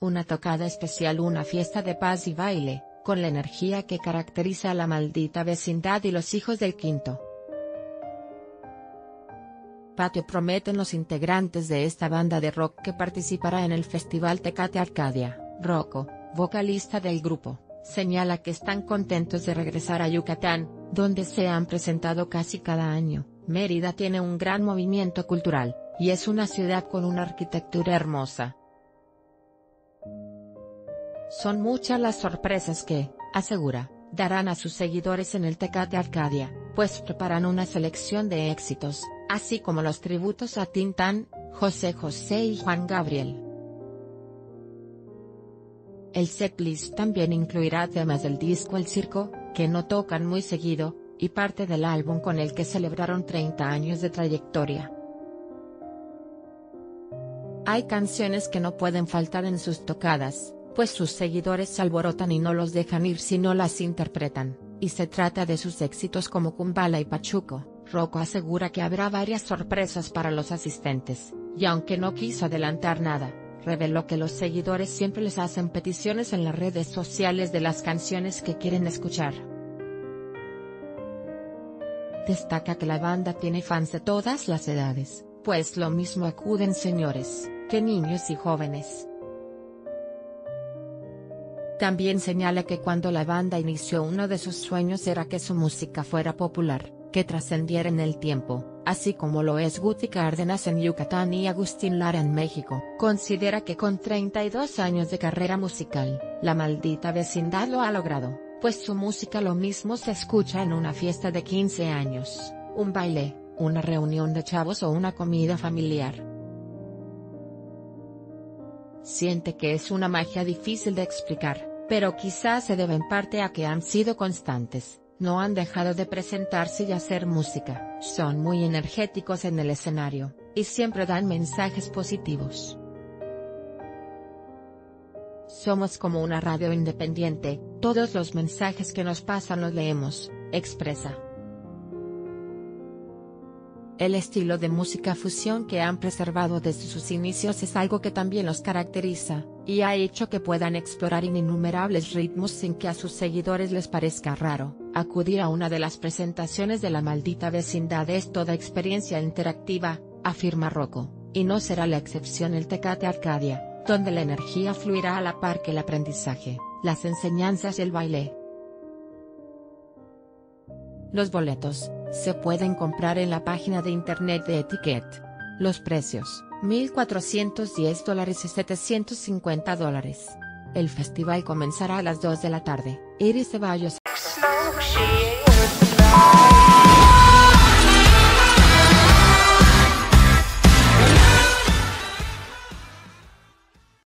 Una tocada especial, una fiesta de paz y baile, con la energía que caracteriza a La Maldita Vecindad y los Hijos del 5o. Patio prometen los integrantes de esta banda de rock que participará en el Festival Tecate Arcadia. Rocco, vocalista del grupo, señala que están contentos de regresar a Yucatán, donde se han presentado casi cada año. Mérida tiene un gran movimiento cultural, y es una ciudad con una arquitectura hermosa. Son muchas las sorpresas que, asegura, darán a sus seguidores en el Tecate Arcadia, pues preparan una selección de éxitos, así como los tributos a Tintán, José José y Juan Gabriel. El setlist también incluirá temas del disco El Circo, que no tocan muy seguido, y parte del álbum con el que celebraron 30 años de trayectoria. Hay canciones que no pueden faltar en sus tocadas, pues sus seguidores se alborotan y no los dejan ir si no las interpretan, y se trata de sus éxitos como Cumbala y Pachuco. Rocco asegura que habrá varias sorpresas para los asistentes, y aunque no quiso adelantar nada, reveló que los seguidores siempre les hacen peticiones en las redes sociales de las canciones que quieren escuchar. Destaca que la banda tiene fans de todas las edades, pues lo mismo acuden señores, que niños y jóvenes. También señala que cuando la banda inició uno de sus sueños era que su música fuera popular, que trascendiera en el tiempo, así como lo es Guti Cárdenas en Yucatán y Agustín Lara en México. Considera que con 32 años de carrera musical, La Maldita Vecindad lo ha logrado, pues su música lo mismo se escucha en una fiesta de 15 años, un baile, una reunión de chavos o una comida familiar. Siente que es una magia difícil de explicar, pero quizás se debe en parte a que han sido constantes, no han dejado de presentarse y hacer música, son muy energéticos en el escenario, y siempre dan mensajes positivos. Somos como una radio independiente, todos los mensajes que nos pasan los leemos, expresa. El estilo de música fusión que han preservado desde sus inicios es algo que también los caracteriza, y ha hecho que puedan explorar innumerables ritmos sin que a sus seguidores les parezca raro. Acudir a una de las presentaciones de La Maldita Vecindad es toda experiencia interactiva, afirma Rocco, y no será la excepción el Tecate Arcadia, donde la energía fluirá a la par que el aprendizaje, las enseñanzas y el baile. Los boletos se pueden comprar en la página de internet de Etiquette. Los precios, $1,410 y $750. El festival comenzará a las 2 de la tarde. Iris Ceballos.